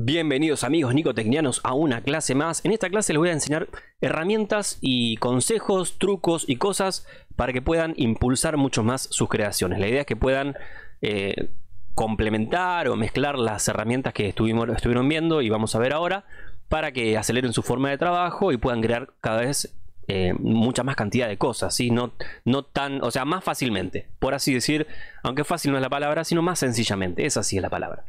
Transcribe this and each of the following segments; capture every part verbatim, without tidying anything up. Bienvenidos amigos nicotecnianos a una clase más. En esta clase les voy a enseñar herramientas y consejos, trucos y cosas para que puedan impulsar mucho más sus creaciones. La idea es que puedan eh, complementar o mezclar las herramientas que estuvimos, estuvieron viendo y vamos a ver ahora, para que aceleren su forma de trabajo y puedan crear cada vez eh, mucha más cantidad de cosas, ¿sí? No, no tan, o sea, más fácilmente, por así decir, aunque fácil no es la palabra, sino más sencillamente, esa sí es la palabra.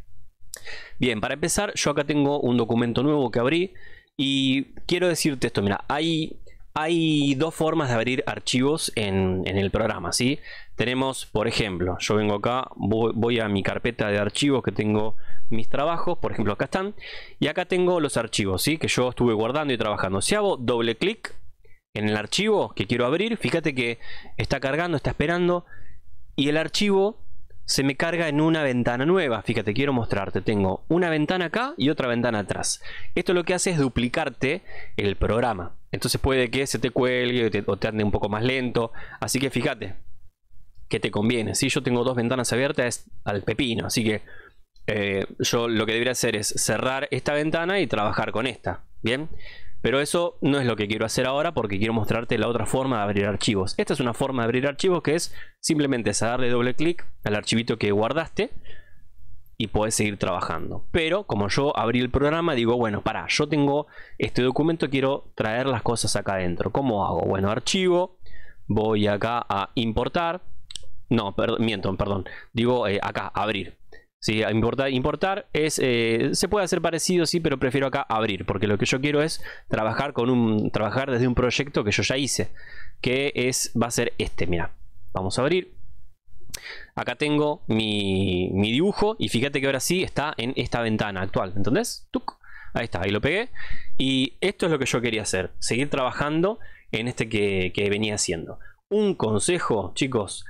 Bien, para empezar, yo acá tengo un documento nuevo que abrí y quiero decirte esto, mira, hay, hay dos formas de abrir archivos en, en el programa, ¿sí? Tenemos, por ejemplo, yo vengo acá, voy, voy a mi carpeta de archivos que tengo mis trabajos, por ejemplo, acá están, y acá tengo los archivos, ¿sí? Que yo estuve guardando y trabajando. Si hago doble clic en el archivo que quiero abrir, fíjate que está cargando, está esperando y el archivo se me carga en una ventana nueva. Fíjate, quiero mostrarte. Tengo una ventana acá y otra ventana atrás. Esto lo que hace es duplicarte el programa. Entonces puede que se te cuelgue o te, o te ande un poco más lento. Así que fíjate que te conviene. Si yo tengo dos ventanas abiertas, es al pepino. Así que eh, yo lo que debería hacer es cerrar esta ventana y trabajar con esta. Bien. Pero eso no es lo que quiero hacer ahora, porque quiero mostrarte la otra forma de abrir archivos. Esta es una forma de abrir archivos que es simplemente es darle doble clic al archivito que guardaste y podés seguir trabajando. Pero como yo abrí el programa, digo, bueno, pará, yo tengo este documento, quiero traer las cosas acá adentro. ¿Cómo hago? Bueno, archivo, voy acá a importar. No, perdón, miento, perdón. Digo eh, acá, abrir. Sí, importar, importar es, eh, se puede hacer parecido, sí, pero prefiero acá abrir, porque lo que yo quiero es trabajar con un trabajar desde un proyecto que yo ya hice, que es va a ser este. Mira, vamos a abrir. Acá tengo mi, mi dibujo y fíjate que ahora sí está en esta ventana actual, ¿entendés? ¡Tuc! Ahí está, ahí lo pegué y esto es lo que yo quería hacer, seguir trabajando en este que, que venía haciendo. Un consejo, chicos: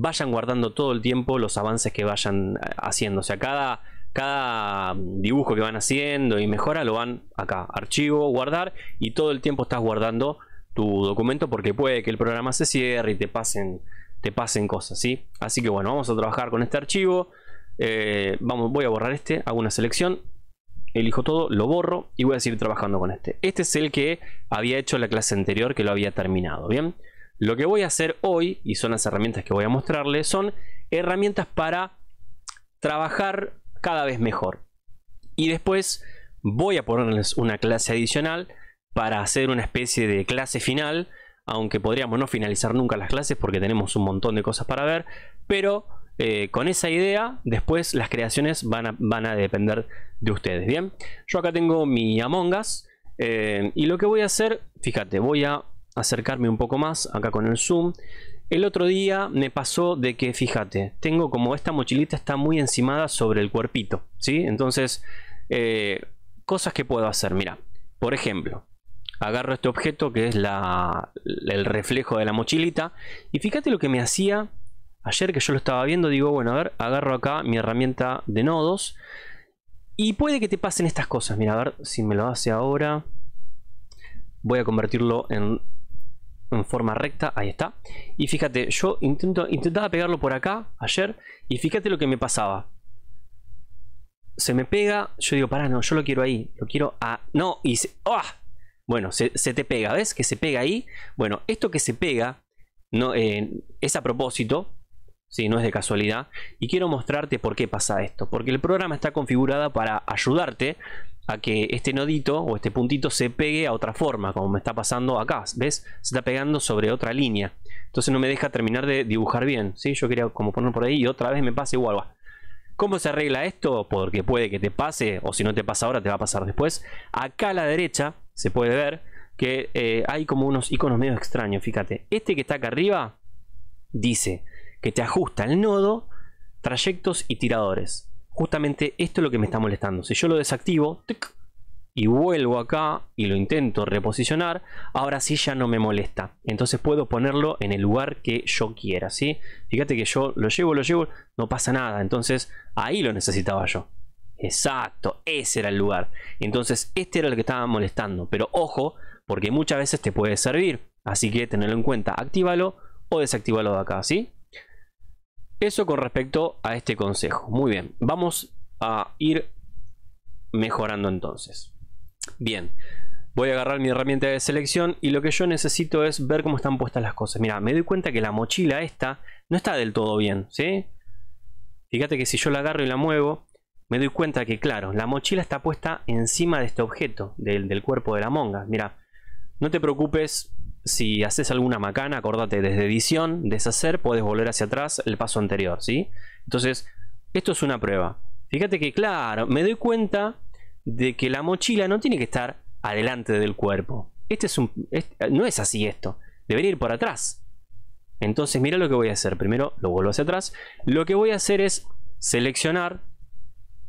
vayan guardando todo el tiempo los avances que vayan haciendo. O sea, cada, cada dibujo que van haciendo y mejora lo van acá. Archivo, guardar. Y todo el tiempo estás guardando tu documento, porque puede que el programa se cierre y te pasen, te pasen cosas, ¿sí? Así que bueno, vamos a trabajar con este archivo. Eh, vamos, voy a borrar este. Hago una selección. Elijo todo, lo borro y voy a seguir trabajando con este. Este es el que había hecho en la clase anterior, que lo había terminado, ¿bien? Lo que voy a hacer hoy, y son las herramientas que voy a mostrarles, son herramientas para trabajar cada vez mejor. Y después voy a ponerles una clase adicional para hacer una especie de clase final, aunque podríamos no finalizar nunca las clases porque tenemos un montón de cosas para ver, pero eh, con esa idea, después las creaciones van a, van a depender de ustedes, ¿bien? Yo acá tengo mi Among Us, eh, y lo que voy a hacer, fíjate, voy a acercarme un poco más acá con el zoom. El otro día me pasó de que, fíjate, tengo como esta mochilita está muy encimada sobre el cuerpito, ¿sí? Entonces, eh, cosas que puedo hacer, mira, por ejemplo, agarro este objeto que es la, el reflejo de la mochilita y fíjate lo que me hacía ayer que yo lo estaba viendo. Digo, bueno, a ver, agarro acá mi herramienta de nodos y puede que te pasen estas cosas. Mira, a ver si me lo hace ahora. Voy a convertirlo en en forma recta, ahí está. Y fíjate, yo intento, intentaba pegarlo por acá ayer y fíjate lo que me pasaba. Se me pega, yo digo, pará, no, yo lo quiero ahí, lo quiero a... No, y se... ¡Ah! Bueno, se, se te pega, ¿ves? Que se pega ahí. Bueno, esto que se pega no, eh, es a propósito, ¿sí? No es de casualidad. Y quiero mostrarte por qué pasa esto. Porque el programa está configurado para ayudarte a que este nodito o este puntito se pegue a otra forma, como me está pasando acá, ¿ves? Se está pegando sobre otra línea, entonces no me deja terminar de dibujar bien, ¿sí? Yo quería como poner por ahí y otra vez me pasa igual. ¿Cómo se arregla esto? Porque puede que te pase, o si no te pasa ahora, te va a pasar después. Acá a la derecha se puede ver que eh, hay como unos iconos medio extraños, fíjate. Este que está acá arriba dice que te ajusta el nodo, trayectos y tiradores. Justamente esto es lo que me está molestando. Si yo lo desactivo, tic, y vuelvo acá y lo intento reposicionar, ahora sí ya no me molesta. Entonces puedo ponerlo en el lugar que yo quiera, ¿sí? Fíjate que yo lo llevo, lo llevo, no pasa nada. Entonces ahí lo necesitaba yo. Exacto, ese era el lugar. Entonces este era el que estaba molestando. Pero ojo, porque muchas veces te puede servir. Así que tenelo en cuenta. Actívalo o desactívalo de acá, ¿sí? Eso con respecto a este consejo. Muy bien, vamos a ir mejorando entonces. Bien, voy a agarrar mi herramienta de selección y lo que yo necesito es ver cómo están puestas las cosas. Mira, me doy cuenta que la mochila esta no está del todo bien, ¿sí? Fíjate que si yo la agarro y la muevo, me doy cuenta que, claro, la mochila está puesta encima de este objeto, del, del cuerpo de la monga. Mira, no te preocupes si haces alguna macana, acordate, desde edición, deshacer, puedes volver hacia atrás el paso anterior, ¿sí? Entonces, esto es una prueba. Fíjate que, claro, me doy cuenta de que la mochila no tiene que estar adelante del cuerpo. Este es un, este, no es así esto, debería ir por atrás. Entonces, mira lo que voy a hacer. Primero lo vuelvo hacia atrás. Lo que voy a hacer es seleccionar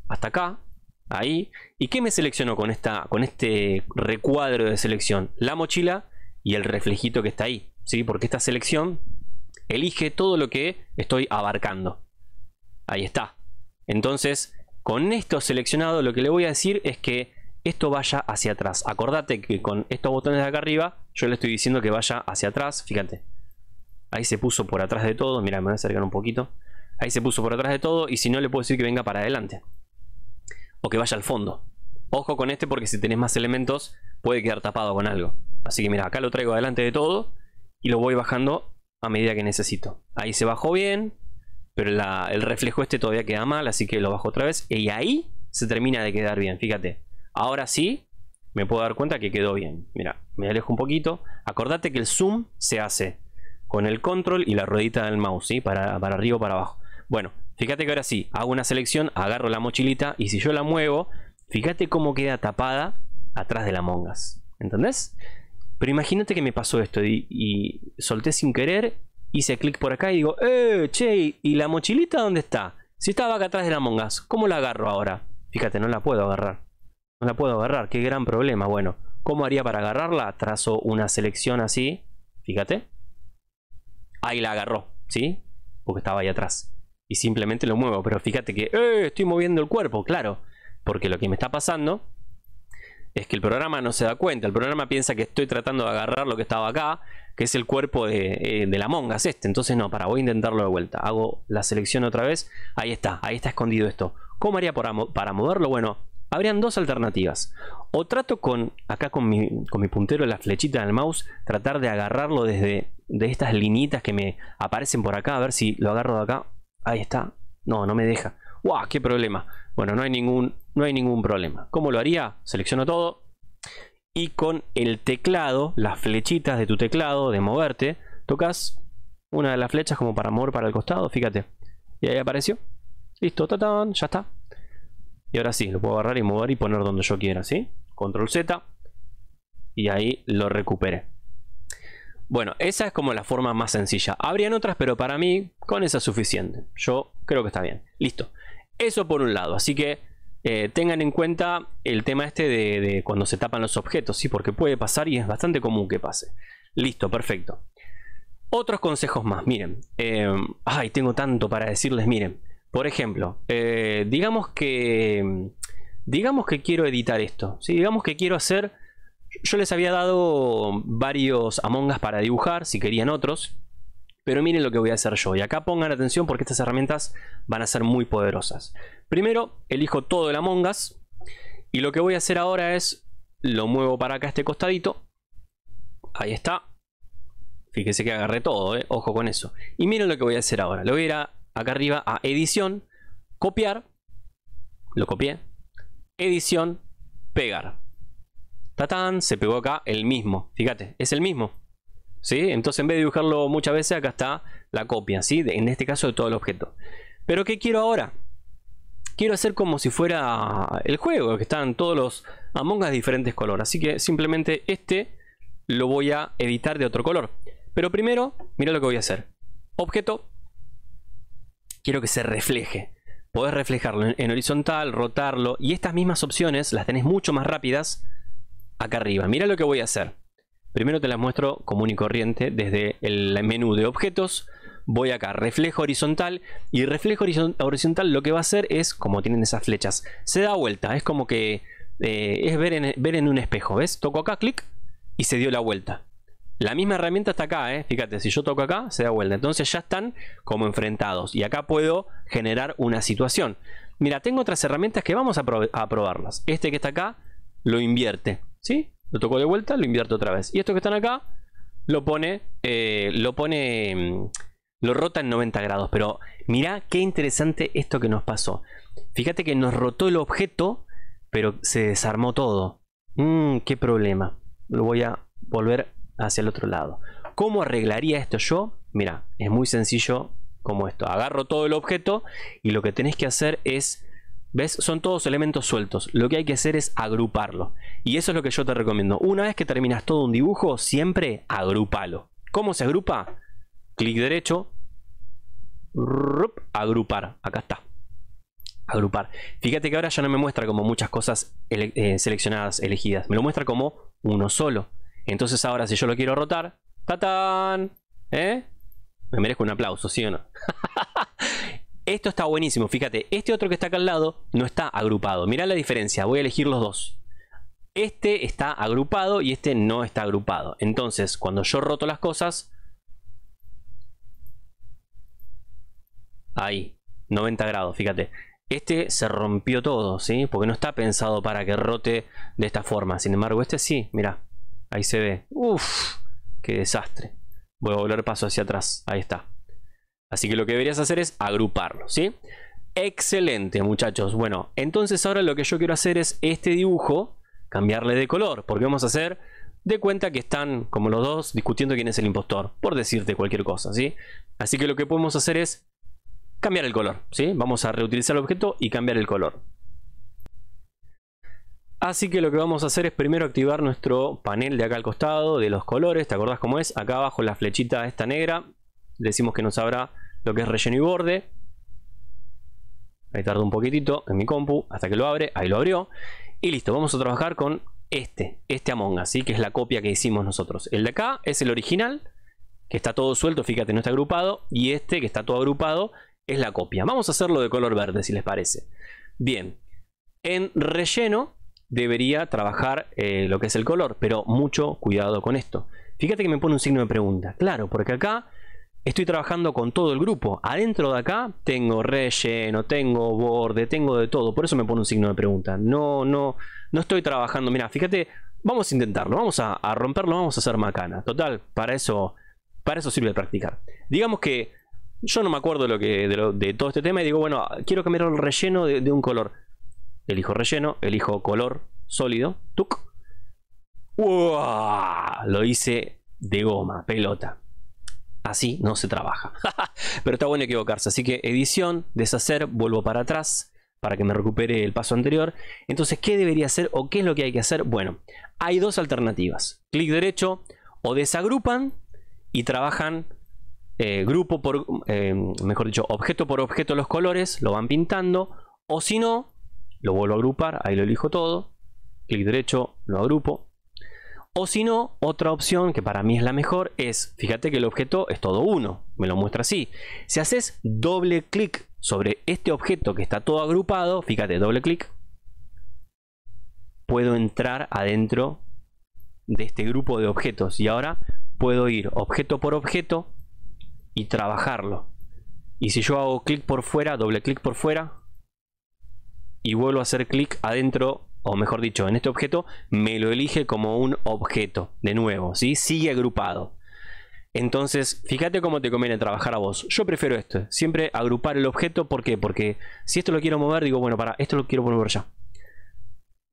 hasta acá, ahí. ¿Y qué me seleccionó con, esta, con este recuadro de selección? La mochila y el reflejito que está ahí, ¿sí? Porque esta selección elige todo lo que estoy abarcando. Ahí está. Entonces, con esto seleccionado, lo que le voy a decir es que esto vaya hacia atrás. Acordate que con estos botones de acá arriba, yo le estoy diciendo que vaya hacia atrás. Fíjate. Ahí se puso por atrás de todo. Mirá, me voy a acercar un poquito. Ahí se puso por atrás de todo. Y si no, le puedo decir que venga para adelante. O que vaya al fondo. Ojo con este porque si tenés más elementos, puede quedar tapado con algo. Así que mira, acá lo traigo adelante de todo. Y lo voy bajando a medida que necesito. Ahí se bajó bien. Pero la, el reflejo este todavía queda mal. Así que lo bajo otra vez. Y ahí se termina de quedar bien. Fíjate. Ahora sí, me puedo dar cuenta que quedó bien. Mira, me alejo un poquito. Acordate que el zoom se hace con el control y la ruedita del mouse, ¿sí? Para, para arriba o para abajo. Bueno, fíjate que ahora sí, hago una selección, agarro la mochilita y si yo la muevo, fíjate cómo queda tapada atrás de la mongas. ¿Entendés? Pero imagínate que me pasó esto y, y solté sin querer, hice clic por acá y digo, ¡eh, che! ¿Y la mochilita dónde está? Si estaba acá atrás de la mongas, ¿cómo la agarro ahora? Fíjate, no la puedo agarrar. No la puedo agarrar, qué gran problema. Bueno, ¿cómo haría para agarrarla? Trazo una selección así, fíjate. Ahí la agarró, ¿sí? Porque estaba ahí atrás. Y simplemente lo muevo. Pero fíjate que ¡eh! Estoy moviendo el cuerpo, claro. Porque lo que me está pasando es que el programa no se da cuenta. El programa piensa que estoy tratando de agarrar lo que estaba acá, que es el cuerpo de, eh, de la monga, es este. Entonces no, para, voy a intentarlo de vuelta. Hago la selección otra vez. Ahí está, ahí está escondido esto. ¿Cómo haría para, para moverlo? Bueno, habrían dos alternativas. O trato con, acá con mi, con mi puntero, la flechita del mouse, tratar de agarrarlo desde... de estas linitas que me aparecen por acá. A ver si lo agarro de acá. Ahí está. No, no me deja. ¡Wow! ¡Qué problema! Bueno, no hay ningún, no hay ningún problema. ¿Cómo lo haría? Selecciono todo. Y con el teclado, las flechitas de tu teclado, de moverte, tocas una de las flechas como para mover para el costado. Fíjate. Y ahí apareció. Listo. ¡Tatán! Ya está. Y ahora sí, lo puedo agarrar y mover y poner donde yo quiera. ¿Sí? Control Z. Y ahí lo recuperé. Bueno, esa es como la forma más sencilla. Habrían otras, pero para mí, con esa es suficiente. Yo creo que está bien. Listo. Eso por un lado. Así que eh, tengan en cuenta el tema este de, de cuando se tapan los objetos, ¿sí? Porque puede pasar y es bastante común que pase. Listo, perfecto. Otros consejos más. Miren. Eh, ay, tengo tanto para decirles. Miren. Por ejemplo, eh, digamos que... Digamos que quiero editar esto, ¿sí? Digamos que quiero hacer... Yo les había dado varios Among Us para dibujar, si querían otros. Pero miren lo que voy a hacer yo. Y acá pongan atención porque estas herramientas van a ser muy poderosas. Primero, elijo todo el Among Us. Y lo que voy a hacer ahora es, lo muevo para acá este costadito. Ahí está. Fíjense que agarré todo, ¿eh? Ojo con eso. Y miren lo que voy a hacer ahora. Lo voy a ir a, acá arriba a edición, copiar. Lo copié. Edición, pegar. ¡Tatán! Se pegó acá el mismo. Fíjate, es el mismo, ¿sí? Entonces en vez de dibujarlo muchas veces, acá está la copia, ¿sí? En este caso de todo el objeto. ¿Pero qué quiero ahora? Quiero hacer como si fuera el juego, que están todos los Among Us de diferentes colores. Así que simplemente este lo voy a editar de otro color. Pero primero, mira lo que voy a hacer. Objeto. Quiero que se refleje. Podés reflejarlo en horizontal, rotarlo. Y estas mismas opciones las tenés mucho más rápidas acá arriba. Mira lo que voy a hacer. Primero te las muestro común y corriente. Desde el menú de objetos voy acá, reflejo horizontal. Y reflejo horizontal lo que va a hacer es, como tienen esas flechas, se da vuelta. Es como que eh, es ver en, ver en un espejo, ¿ves? Toco acá, clic, y se dio la vuelta. La misma herramienta está acá, ¿eh? Fíjate, si yo toco acá, se da vuelta. Entonces ya están como enfrentados. Y acá puedo generar una situación. Mira, tengo otras herramientas que vamos a, prob a probarlas. Este que está acá lo invierte, ¿sí? Lo toco de vuelta, lo invierto otra vez. Y estos que están acá lo pone, eh, lo pone, lo rota en noventa grados. Pero mirá qué interesante esto que nos pasó. Fíjate que nos rotó el objeto, pero se desarmó todo. Mmm, qué problema. Lo voy a volver hacia el otro lado. ¿Cómo arreglaría esto yo? Mirá, es muy sencillo como esto. Agarro todo el objeto y lo que tenés que hacer es... ¿Ves? Son todos elementos sueltos. Lo que hay que hacer es agruparlo. Y eso es lo que yo te recomiendo. Una vez que terminas todo un dibujo, siempre agrupalo. ¿Cómo se agrupa? Clic derecho. Rup, agrupar. Acá está. Agrupar. Fíjate que ahora ya no me muestra como muchas cosas ele eh, seleccionadas, elegidas. Me lo muestra como uno solo. Entonces ahora si yo lo quiero rotar... ¡Tatán! ¿Eh? Me merezco un aplauso, ¿sí o no? Esto está buenísimo. Fíjate, este otro que está acá al lado no está agrupado. Mirá la diferencia. Voy a elegir los dos. Este está agrupado y este no está agrupado. Entonces, cuando yo roto las cosas... Ahí, noventa grados, fíjate. Este se rompió todo, ¿sí? Porque no está pensado para que rote de esta forma. Sin embargo, este sí, mirá. Ahí se ve. ¡Uf! ¡Qué desastre! Voy a volver paso hacia atrás. Ahí está. Así que lo que deberías hacer es agruparlo, ¿sí? Excelente, muchachos. Bueno, entonces ahora lo que yo quiero hacer es este dibujo, cambiarle de color. Porque vamos a hacer de cuenta que están como los dos discutiendo quién es el impostor. Por decirte cualquier cosa, ¿sí? Así que lo que podemos hacer es cambiar el color, ¿sí? Vamos a reutilizar el objeto y cambiar el color. Así que lo que vamos a hacer es primero activar nuestro panel de acá al costado de los colores. ¿Te acordás cómo es? Acá abajo la flechita esta negra. Decimos que nos abra lo que es relleno y borde. Ahí tarda un poquitito en mi compu hasta que lo abre. Ahí lo abrió. Y listo, vamos a trabajar con este. Este Among Us, ¿sí? Que es la copia que hicimos nosotros. El de acá es el original, que está todo suelto, fíjate, no está agrupado. Y este que está todo agrupado es la copia. Vamos a hacerlo de color verde, si les parece. Bien. En relleno debería trabajar eh, lo que es el color, pero mucho cuidado con esto. Fíjate que me pone un signo de pregunta. Claro, porque acá estoy trabajando con todo el grupo. Adentro de acá tengo relleno, tengo borde, tengo de todo. Por eso me pone un signo de pregunta. No, no, no estoy trabajando. Mira, fíjate, vamos a intentarlo, vamos a, a romperlo, vamos a hacer macana. Total, para eso, para eso sirve practicar. Digamos que yo no me acuerdo lo que, de, lo, de todo este tema y digo, bueno, quiero cambiar el relleno de, de un color. Elijo relleno, elijo color sólido. Tuc. ¡Uah! Lo hice de goma, pelota. Así no se trabaja. Pero está bueno equivocarse. Así que edición, deshacer, vuelvo para atrás para que me recupere el paso anterior. Entonces, ¿qué debería hacer o qué es lo que hay que hacer? Bueno, hay dos alternativas. Clic derecho o desagrupan y trabajan eh, grupo por, eh, mejor dicho, objeto por objeto los colores, lo van pintando. O si no... Lo vuelvo a agrupar, ahí lo elijo todo. Clic derecho, lo agrupo. O si no, otra opción que para mí es la mejor es, fíjate que el objeto es todo uno, me lo muestra así. Si haces doble clic sobre este objeto que está todo agrupado, fíjate, doble clic, puedo entrar adentro de este grupo de objetos. Y ahora puedo ir objeto por objeto y trabajarlo. Y si yo hago clic por fuera, doble clic por fuera, y vuelvo a hacer clic adentro, o mejor dicho, en este objeto, me lo elige como un objeto. De nuevo, ¿sí? Sigue agrupado. Entonces, fíjate cómo te conviene trabajar a vos. Yo prefiero esto. Siempre agrupar el objeto. ¿Por qué? Porque si esto lo quiero mover, digo, bueno, para, esto lo quiero volver ya.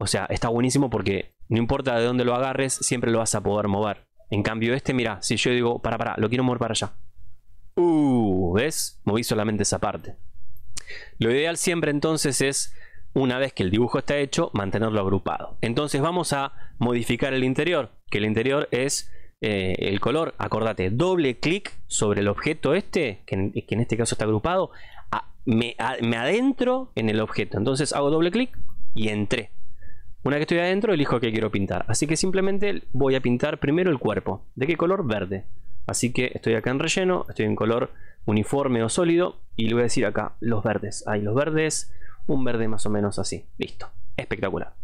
O sea, está buenísimo porque no importa de dónde lo agarres, siempre lo vas a poder mover. En cambio este, mira, si yo digo, para, para, lo quiero mover para allá. Uh, ¿ves? Moví solamente esa parte. Lo ideal siempre entonces es... Una vez que el dibujo está hecho, mantenerlo agrupado. Entonces vamos a modificar el interior, que el interior es eh, el color. Acordate, doble clic sobre el objeto este, que en, que en este caso está agrupado, a, me, a, me adentro en el objeto. Entonces hago doble clic y entré. Una vez que estoy adentro, elijo qué quiero pintar. Así que simplemente voy a pintar primero el cuerpo. ¿De qué color? Verde. Así que estoy acá en relleno, estoy en color uniforme o sólido, y le voy a decir acá los verdes. Ahí los verdes... Un verde más o menos así. Listo. Espectacular.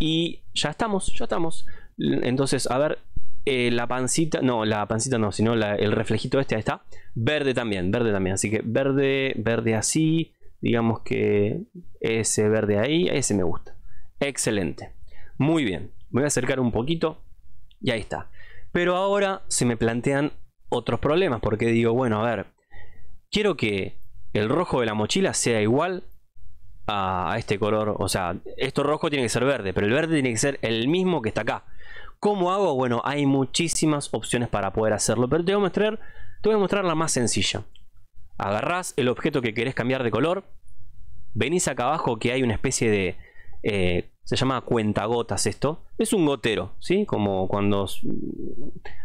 Y ya estamos, ya estamos. Entonces, a ver, eh, la pancita, no, la pancita no, sino la, el reflejito este, ahí está. Verde también, verde también. Así que verde, verde así, digamos que ese verde ahí, ese me gusta. Excelente, muy bien, me voy a acercar un poquito y ahí está. Pero ahora se me plantean otros problemas, porque digo, bueno, a ver, quiero que el rojo de la mochila sea igual a este color, o sea, esto rojo tiene que ser verde, pero el verde tiene que ser el mismo que está acá. ¿Cómo hago? Bueno, hay muchísimas opciones para poder hacerlo, pero te voy a mostrar, te voy a mostrar la más sencilla. Agarrás el objeto que querés cambiar de color, venís acá abajo que hay una especie de, eh, se llama cuentagotas esto, es un gotero, ¿sí? Como cuando,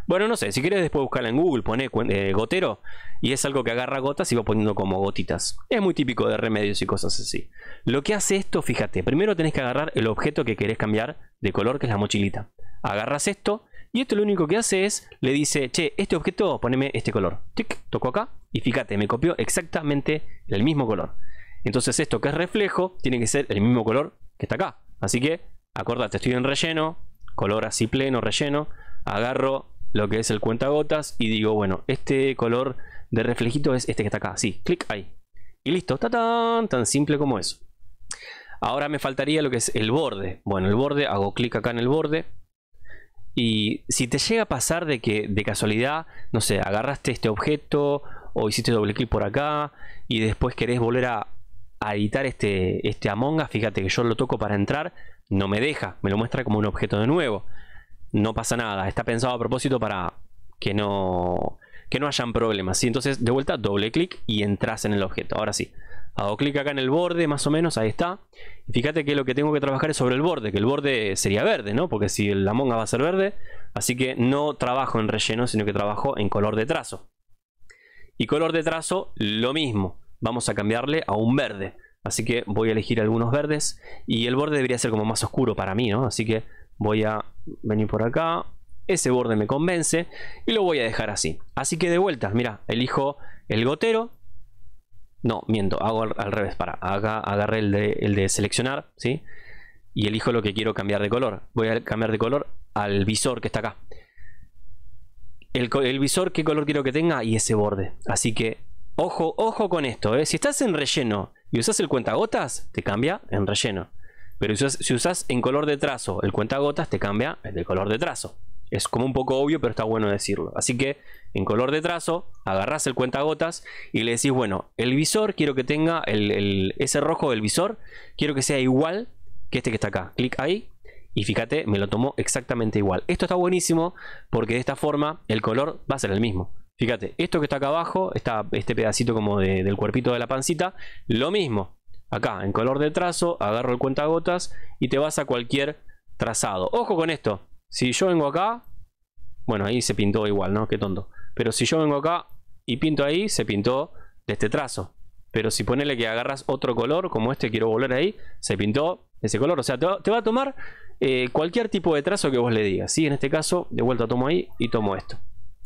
bueno, no sé, si querés después buscarla en Google, poné eh, gotero y es algo que agarra gotas y va poniendo como gotitas. Es muy típico de remedios y cosas así. Lo que hace esto, fíjate, primero tenés que agarrar el objeto que querés cambiar de color, que es la mochilita. Agarras esto y esto lo único que hace es, le dice, che, este objeto, poneme este color. Tic, toco acá y fíjate, me copió exactamente el mismo color. Entonces esto que es reflejo, tiene que ser el mismo color que está acá. Así que, acordate, estoy en relleno, color así pleno, relleno. Agarro lo que es el cuentagotas y digo, bueno, este color de reflejito es este que está acá. Así, clic ahí. Y listo, ¡tatán! Tan simple como eso. Ahora me faltaría lo que es el borde. Bueno, el borde, hago clic acá en el borde. Y si te llega a pasar de que de casualidad, no sé, agarraste este objeto o hiciste doble clic por acá y después querés volver a, a editar este, este Among Us, fíjate que yo lo toco para entrar, no me deja, me lo muestra como un objeto de nuevo. No pasa nada, está pensado a propósito para que no, que no hayan problemas, ¿sí? Entonces de vuelta doble clic y entras en el objeto. Ahora sí, hago clic acá en el borde más o menos, ahí está. Fíjate que lo que tengo que trabajar es sobre el borde, que el borde sería verde, ¿no? Porque si el Among Us va a ser verde, así que no trabajo en relleno, sino que trabajo en color de trazo. Y color de trazo, lo mismo, vamos a cambiarle a un verde. Así que voy a elegir algunos verdes y el borde debería ser como más oscuro para mí, ¿no? Así que voy a venir por acá, ese borde me convence y lo voy a dejar así. Así que de vuelta, mira, elijo el gotero. No, miento, hago al, al revés, para, acá agarré el de, el de seleccionar, ¿sí? Y elijo lo que quiero cambiar de color. Voy a cambiar de color al visor que está acá. El, el visor, ¿qué color quiero que tenga? Y ese borde. Así que, ojo, ojo con esto, ¿eh? Si estás en relleno y usas el cuentagotas, te cambia en relleno. Pero si usas, si usas en color de trazo el cuentagotas, te cambia el de color de trazo. Es como un poco obvio, pero está bueno decirlo. Así que en color de trazo agarras el cuentagotas y le decís, bueno, el visor quiero que tenga el, el, ese rojo del visor, quiero que sea igual que este que está acá. Clic ahí y fíjate, me lo tomó exactamente igual. Esto está buenísimo porque de esta forma el color va a ser el mismo. Fíjate, esto que está acá abajo, está este pedacito como de, del cuerpito de la pancita, lo mismo. Acá en color de trazo agarro el cuentagotas y te vas a cualquier trazado. Ojo con esto. Si yo vengo acá, bueno, ahí se pintó igual, ¿no? Qué tonto. Pero si yo vengo acá y pinto ahí, se pintó de este trazo. Pero si ponele que agarras otro color, como este, quiero volver ahí, se pintó ese color. O sea, te va, te va a tomar eh, cualquier tipo de trazo que vos le digas, ¿sí? En este caso, de vuelta tomo ahí y tomo esto.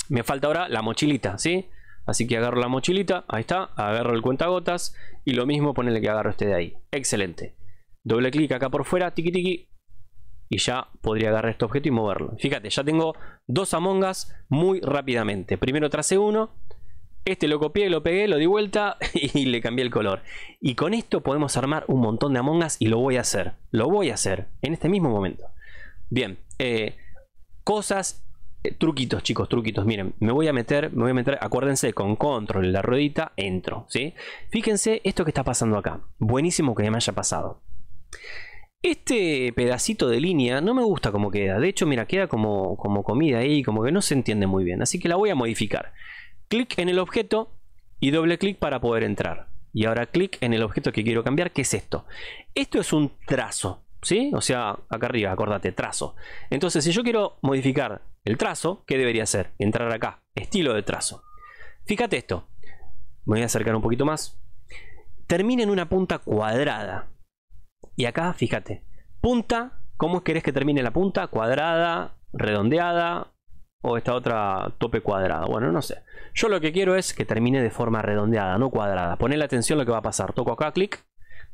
Me falta ahora la mochilita, ¿sí? Así que agarro la mochilita, ahí está, agarro el cuentagotas y lo mismo ponele que agarro este de ahí. Excelente. Doble clic acá por fuera, tiqui tiqui. Y ya podría agarrar este objeto y moverlo. Fíjate, ya tengo dos Among Us muy rápidamente. Primero tracé uno. Este lo copié, lo pegué, lo di vuelta y le cambié el color. Y con esto podemos armar un montón de Among Us y lo voy a hacer. Lo voy a hacer en este mismo momento. Bien. Eh, cosas, eh, truquitos, chicos, truquitos. Miren, me voy a meter, me voy a meter, acuérdense, con control, la ruedita, entro, ¿sí? Fíjense esto que está pasando acá. Buenísimo que me haya pasado. Este pedacito de línea no me gusta como queda. De hecho, mira, queda como, como comida ahí, como que no se entiende muy bien. Así que la voy a modificar. Clic en el objeto y doble clic para poder entrar. Y ahora clic en el objeto que quiero cambiar, que es esto. Esto es un trazo, ¿sí? O sea, acá arriba, acordate, trazo. Entonces, si yo quiero modificar el trazo, ¿qué debería hacer? Entrar acá, estilo de trazo. Fíjate esto. Me voy a acercar un poquito más. Termina en una punta cuadrada. Y acá, fíjate, punta, ¿cómo querés que termine la punta? ¿Cuadrada, redondeada o esta otra tope cuadrada? Bueno, no sé. Yo lo que quiero es que termine de forma redondeada, no cuadrada. Ponle atención a lo que va a pasar. Toco acá, clic,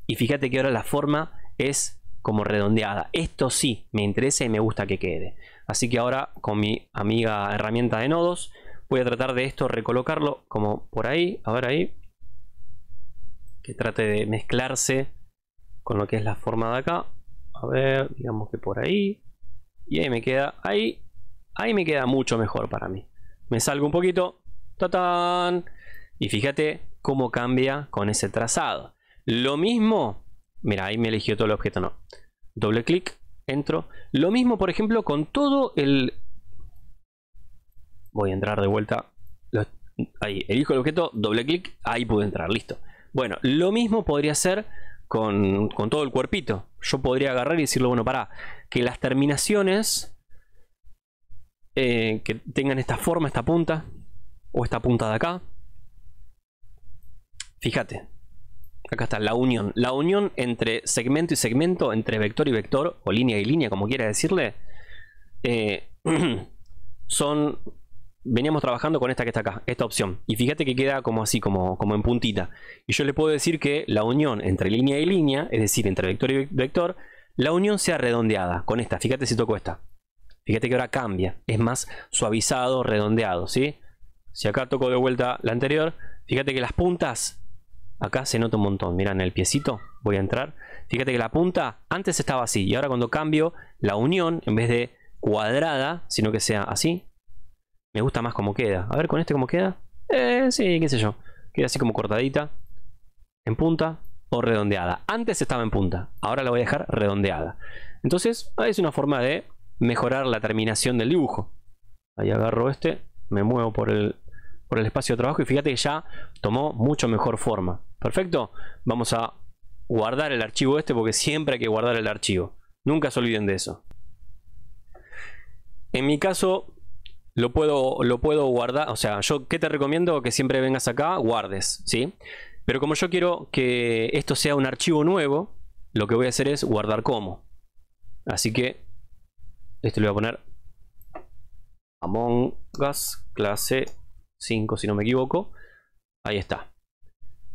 y fíjate que ahora la forma es como redondeada. Esto sí me interesa y me gusta que quede. Así que ahora con mi amiga herramienta de nodos voy a tratar de esto recolocarlo como por ahí, a ver ahí. que trate de mezclarse con lo que es la forma de acá. A ver, digamos que por ahí. Y ahí me queda, ahí, ahí me queda mucho mejor para mí. Me salgo un poquito. ¡Tatán! Y fíjate cómo cambia con ese trazado. Lo mismo, mira, ahí me eligió todo el objeto, no. Doble clic, entro. Lo mismo, por ejemplo, con todo el... Voy a entrar de vuelta. Los... Ahí, elijo el objeto, doble clic, ahí pude entrar, listo. Bueno, lo mismo podría ser con, con todo el cuerpito. Yo podría agarrar y decirle, bueno, pará, que las terminaciones eh, que tengan esta forma, esta punta, o esta punta de acá. Fíjate, acá está la unión. La unión entre segmento y segmento, entre vector y vector, o línea y línea, como quiera decirle, eh, son... Veníamos trabajando con esta que está acá, esta opción. Y fíjate que queda como así, como, como en puntita. Y yo le puedo decir que la unión entre línea y línea, es decir, entre vector y vector, la unión sea redondeada con esta. Fíjate si toco esta. Fíjate que ahora cambia. Es más suavizado, redondeado, ¿sí? Si acá toco de vuelta la anterior, fíjate que las puntas, acá se nota un montón. Mirá, en el piecito voy a entrar. Fíjate que la punta antes estaba así. Y ahora cuando cambio la unión, en vez de cuadrada, sino que sea así. Me gusta más cómo queda. A ver, con este cómo queda. Eh, sí, qué sé yo. Queda así como cortadita. En punta o redondeada. Antes estaba en punta. Ahora la voy a dejar redondeada. Entonces, es una forma de mejorar la terminación del dibujo. Ahí agarro este. Me muevo por el, por el espacio de trabajo. Y fíjate que ya tomó mucho mejor forma. Perfecto. Vamos a guardar el archivo este. Porque siempre hay que guardar el archivo. Nunca se olviden de eso. En mi caso... Lo puedo, lo puedo guardar, o sea, yo ¿qué te recomiendo? Que siempre vengas acá, guardes, ¿sí? Pero como yo quiero que esto sea un archivo nuevo, lo que voy a hacer es guardar como. Así que, este le voy a poner Among Us, clase cinco, si no me equivoco. Ahí está.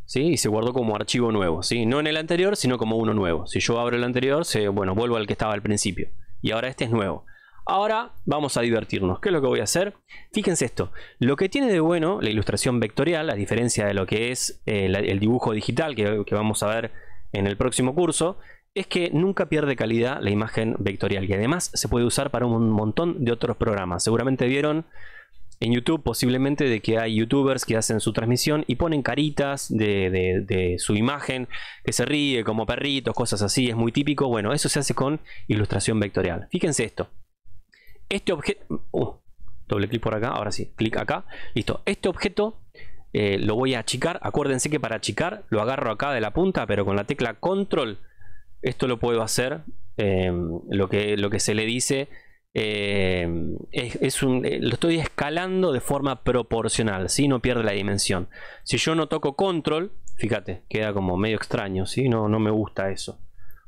¿Sí? Y se guardó como archivo nuevo, ¿sí? No en el anterior, sino como uno nuevo. Si yo abro el anterior, se, bueno, vuelvo al que estaba al principio. Y ahora este es nuevo. Ahora vamos a divertirnos. ¿Qué es lo que voy a hacer? Fíjense esto. Lo que tiene de bueno la ilustración vectorial, a diferencia de lo que es el, el dibujo digital que, que vamos a ver en el próximo curso, es que nunca pierde calidad la imagen vectorial. Y además se puede usar para un montón de otros programas. Seguramente vieron en YouTube posiblemente de que hay youtubers que hacen su transmisión y ponen caritas de, de, de su imagen, que se ríe como perritos, cosas así. Es muy típico. Bueno, eso se hace con ilustración vectorial. Fíjense esto. Este objeto, uh, doble clic por acá, ahora sí, clic acá, listo. Este objeto eh, lo voy a achicar. Acuérdense que para achicar lo agarro acá de la punta, pero con la tecla control, esto lo puedo hacer, eh, lo, que, lo que se le dice, eh, es, es un, eh, lo estoy escalando de forma proporcional, ¿sí? No pierde la dimensión. Si yo no toco control, fíjate, queda como medio extraño, ¿sí? No, no me gusta eso.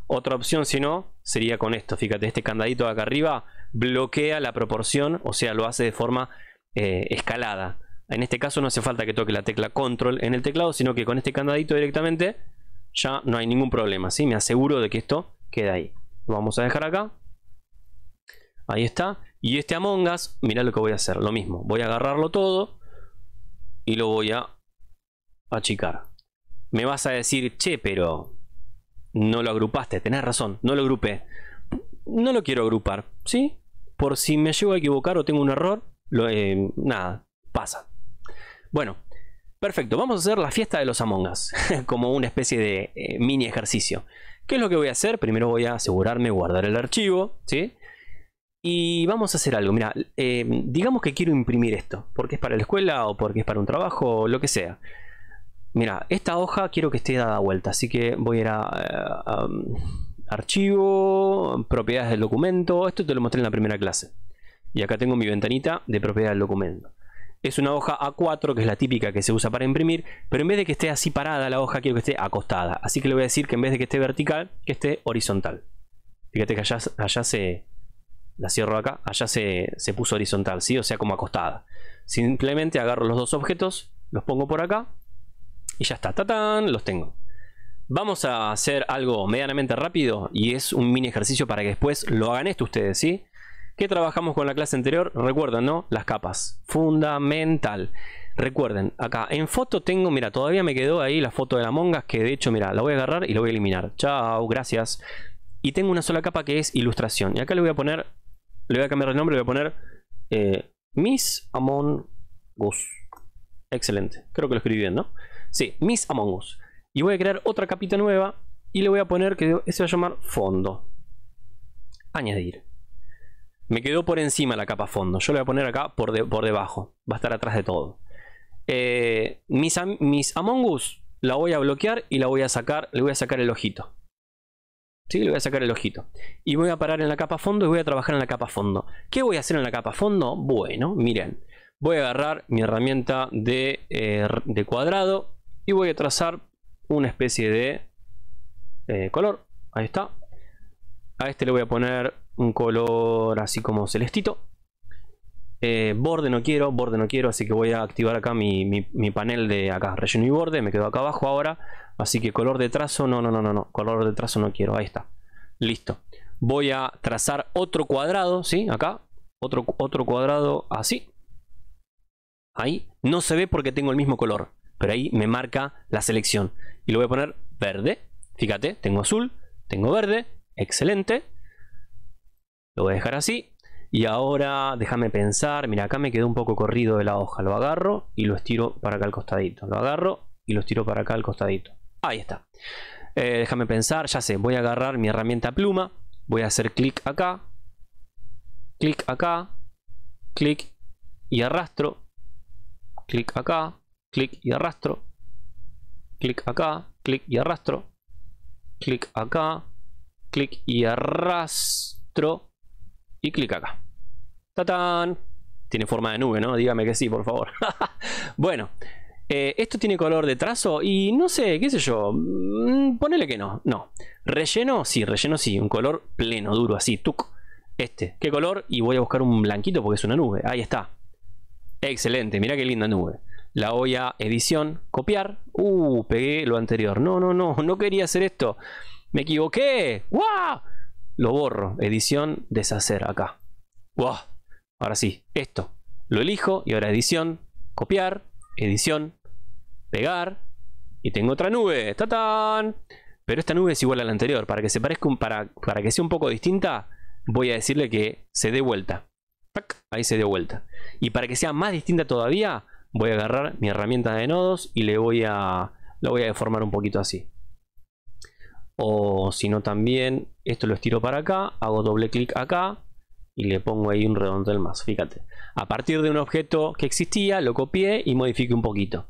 Otra opción, si no, sería con esto, fíjate, este candadito de acá arriba bloquea la proporción, o sea, lo hace de forma eh, escalada. En este caso no hace falta que toque la tecla control en el teclado, sino que con este candadito directamente ya no hay ningún problema, ¿sí? Me aseguro de que esto queda ahí. Lo vamos a dejar acá. Ahí está. Y este Among Us, mirá lo que voy a hacer, lo mismo. Voy a agarrarlo todo y lo voy a achicar. Me vas a decir, che, pero no lo agrupaste. Tenés razón, no lo agrupé. No lo quiero agrupar, ¿sí? Por si me llego a equivocar o tengo un error, lo, eh, nada, pasa. Bueno, perfecto. Vamos a hacer la fiesta de los Among Us, como una especie de eh, mini ejercicio. ¿Qué es lo que voy a hacer? Primero voy a asegurarme guardar el archivo, ¿sí? Y vamos a hacer algo. Mira, eh, digamos que quiero imprimir esto, porque es para la escuela o porque es para un trabajo o lo que sea. Mira, esta hoja quiero que esté dada vuelta, así que voy a ir a... a archivo, propiedades del documento. Esto te lo mostré en la primera clase. Y acá tengo mi ventanita de propiedad del documento. Es una hoja A cuatro, que es la típica que se usa para imprimir, pero en vez de que esté así parada la hoja, quiero que esté acostada. Así que le voy a decir que en vez de que esté vertical, que esté horizontal. Fíjate que allá, allá se... La cierro acá. Allá se, se puso horizontal, ¿sí? O sea, como acostada. Simplemente agarro los dos objetos, los pongo por acá y ya está. ¡Tatán! Los tengo. Vamos a hacer algo medianamente rápido y es un mini ejercicio para que después lo hagan esto ustedes, ¿sí? ¿Qué trabajamos con la clase anterior? Recuerden, ¿no? Las capas. Fundamental. Recuerden, acá en foto tengo, mira, todavía me quedó ahí la foto de la Among Us, que de hecho, mira, la voy a agarrar y la voy a eliminar. Chao, gracias. Y tengo una sola capa que es ilustración. Y acá le voy a poner, le voy a cambiar el nombre, le voy a poner eh, Miss Among Us. Excelente, creo que lo escribí bien, ¿no? Sí, Miss Among Us. Y voy a crear otra capita nueva y le voy a poner que se va a llamar fondo. Añadir. Me quedó por encima la capa fondo. Yo le voy a poner acá por, de, por debajo. Va a estar atrás de todo. Eh, mis, mis Among Us la voy a bloquear y la voy a sacar. Le voy a sacar el ojito. Sí, le voy a sacar el ojito. Y voy a parar en la capa fondo y voy a trabajar en la capa fondo. ¿Qué voy a hacer en la capa fondo? Bueno, miren. Voy a agarrar mi herramienta de, eh, de cuadrado y voy a trazar una especie de eh, color. Ahí está. A este le voy a poner un color así como celestito. Eh, borde no quiero, borde no quiero, así que voy a activar acá mi, mi, mi panel de acá, relleno y borde. Me quedo acá abajo ahora. Así que color de trazo, no, no, no, no, no. Color de trazo no quiero. Ahí está. Listo. Voy a trazar otro cuadrado, ¿sí? Acá. Otro, otro cuadrado así. Ahí no se ve porque tengo el mismo color, pero ahí me marca la selección. Y lo voy a poner verde. Fíjate, tengo azul, tengo verde. Excelente. Lo voy a dejar así. Y ahora déjame pensar. Mira, acá me quedó un poco corrido de la hoja. Lo agarro y lo estiro para acá al costadito. Lo agarro y lo estiro para acá al costadito. Ahí está. Eh, déjame pensar. Ya sé, voy a agarrar mi herramienta pluma. Voy a hacer clic acá. Clic acá. Clic y arrastro. Clic acá, clic y arrastro, clic acá, clic y arrastro, clic acá, clic y arrastro y clic acá. ¡Tatán! Tiene forma de nube, ¿no? Dígame que sí, por favor. Bueno, eh, esto tiene color de trazo y no sé, qué sé yo, mmm, ponele que no, no. Relleno, sí, relleno sí, un color pleno, duro, así, tuc. Este, ¿qué color? Y voy a buscar un blanquito porque es una nube, ahí está. Excelente, mirá qué linda nube. La voy a edición, copiar. Uh, pegué lo anterior. No, no, no, no quería hacer esto. Me equivoqué. ¡Guau! Lo borro. Edición, deshacer acá. ¡Guau! Ahora sí, esto. Lo elijo y ahora edición, copiar, edición, pegar. Y tengo otra nube. ¡Tatán! Pero esta nube es igual a la anterior. Para que se parezca, un, para, para que sea un poco distinta, voy a decirle que se dé vuelta. Ahí se dio vuelta. Y para que sea más distinta todavía, voy a agarrar mi herramienta de nodos y le voy a la voy a deformar un poquito así. O si no, también esto lo estiro para acá, hago doble clic acá y le pongo ahí un redondel más. Fíjate, a partir de un objeto que existía, lo copié y modifiqué un poquito.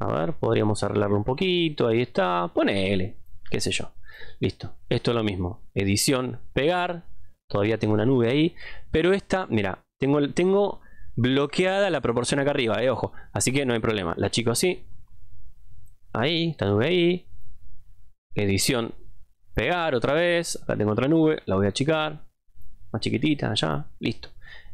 A ver, podríamos arreglarlo un poquito. Ahí está, ponele, qué sé yo. Listo, esto es lo mismo. Edición, pegar. Todavía tengo una nube ahí, pero esta, mira, tengo, tengo bloqueada la proporción acá arriba, eh, ojo, así que no hay problema. La chico así, ahí, esta nube ahí, edición, pegar otra vez, acá tengo otra nube, la voy a achicar, más chiquitita, allá, listo.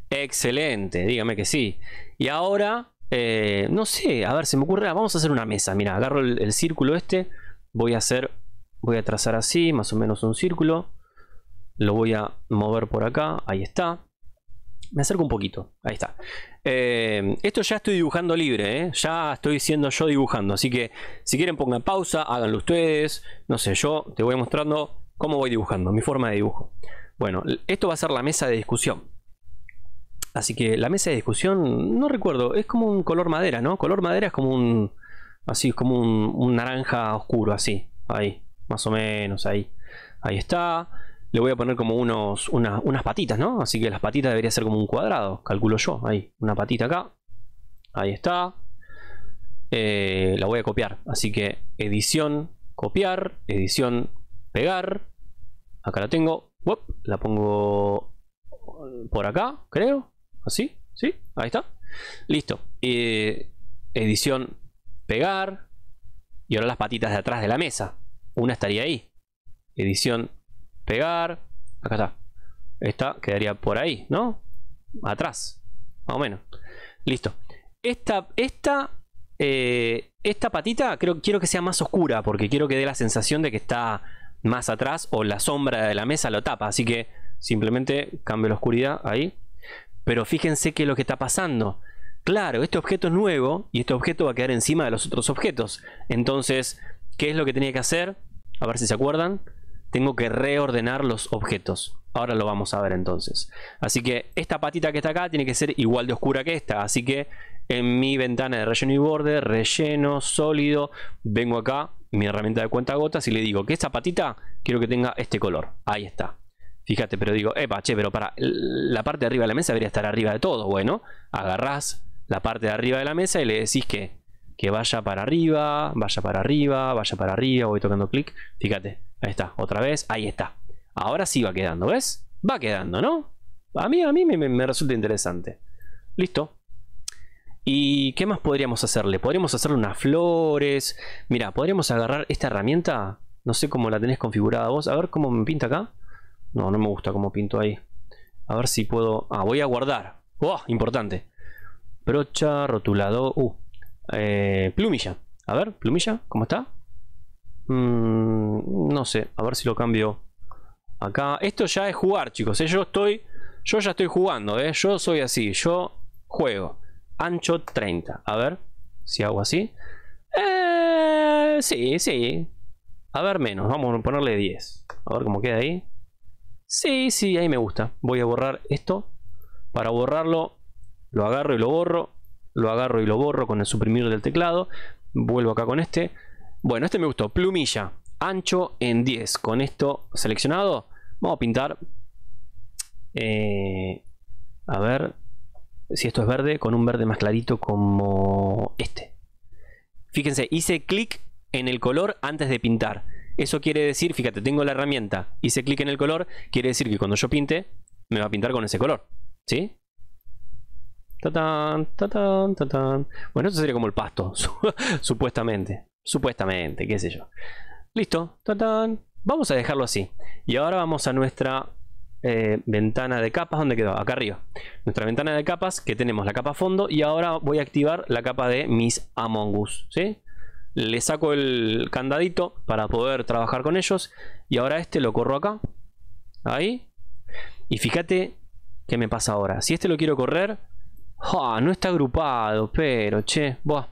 Excelente, dígame que sí. Y ahora, eh, no sé, a ver, se me ocurre, vamos a hacer una mesa, mira, agarro el, el círculo este, voy a hacer, voy a trazar así, más o menos un círculo. Lo voy a mover por acá. Ahí está. Me acerco un poquito. Ahí está. Eh, esto ya estoy dibujando libre. ¿eh? Ya estoy siendo yo dibujando. Así que si quieren pongan pausa. Háganlo ustedes. No sé, yo te voy mostrando cómo voy dibujando. Mi forma de dibujo. Bueno, esto va a ser la mesa de discusión. Así que la mesa de discusión, no recuerdo. Es como un color madera, ¿no? Color madera es como un... Así, como un, un naranja oscuro. Así. Ahí. Más o menos. Ahí. Ahí está. Le voy a poner como unos, una, unas patitas, ¿no? Así que las patitas debería ser como un cuadrado, calculo yo. Ahí, una patita acá. Ahí está. Eh, la voy a copiar. Así que edición, copiar, edición, pegar. Acá la tengo. Uop, la pongo por acá, creo. Así, sí, ahí está. Listo. Eh, edición, pegar. Y ahora las patitas de atrás de la mesa. Una estaría ahí. Edición, pegar, acá está. Esta quedaría por ahí, ¿no? Atrás, más o menos. Listo. Esta, esta, eh, esta patita creo, quiero que sea más oscura porque quiero que dé la sensación de que está más atrás o la sombra de la mesa lo tapa. Así que simplemente cambio la oscuridad ahí. Pero fíjense qué es lo que está pasando. Claro, este objeto es nuevo y este objeto va a quedar encima de los otros objetos. Entonces, ¿qué es lo que tenía que hacer? A ver si se acuerdan. Tengo que reordenar los objetos. Ahora lo vamos a ver entonces. Así que esta patita que está acá tiene que ser igual de oscura que esta. Así que en mi ventana de relleno y borde, relleno, sólido, vengo acá, mi herramienta de cuentagotas, y le digo que esta patita quiero que tenga este color. Ahí está. Fíjate, pero digo, epa, che, pero para la parte de arriba de la mesa debería estar arriba de todo. Bueno, agarrás la parte de arriba de la mesa y le decís que, que vaya para arriba, vaya para arriba, vaya para arriba. Voy tocando clic. Fíjate, ahí está, otra vez, ahí está. Ahora sí va quedando, ¿ves? Va quedando, ¿no? A mí, a mí me, me resulta interesante. Listo. ¿Y qué más podríamos hacerle? Podríamos hacerle unas flores. Mira, podríamos agarrar esta herramienta. No sé cómo la tenés configurada vos. A ver cómo me pinta acá. No, no me gusta cómo pinto ahí. A ver si puedo... Ah, voy a guardar. ¡Oh! Importante. Brocha, rotulador... Uh. Eh, plumilla. A ver, plumilla. ¿Cómo está? Mm, no sé. A ver si lo cambio acá. Esto ya es jugar, chicos. ¿eh? Yo estoy... Yo ya estoy jugando, ¿eh? Yo soy así. Yo juego. Ancho treinta. A ver si hago así. Eh, sí, sí. A ver, menos. Vamos a ponerle diez. A ver cómo queda ahí. Sí, sí, ahí me gusta. Voy a borrar esto. Para borrarlo, lo agarro y lo borro. Lo agarro y lo borro con el suprimir del teclado. Vuelvo acá con este. Bueno, este me gustó. Plumilla. Ancho en diez. Con esto seleccionado, vamos a pintar. Eh, a ver... Si esto es verde, con un verde más clarito como este. Fíjense, hice clic en el color antes de pintar. Eso quiere decir, fíjate, tengo la herramienta. Hice clic en el color, quiere decir que cuando yo pinte, me va a pintar con ese color. ¿Sí? ¡Tatán! ¡Tatán! ¡Tatán! Bueno, esto sería como el pasto, supuestamente. Supuestamente, qué sé yo. Listo. ¡Tatán! Vamos a dejarlo así. Y ahora vamos a nuestra... Eh, ventana de capas, ¿dónde quedó? Acá arriba. Nuestra ventana de capas, que tenemos la capa fondo, y ahora voy a activar la capa de mis Among Us, ¿sí? Le saco el candadito para poder trabajar con ellos, y ahora este lo corro acá, ahí, y fíjate qué me pasa ahora. Si este lo quiero correr, ¡ja! No está agrupado, pero che, buah.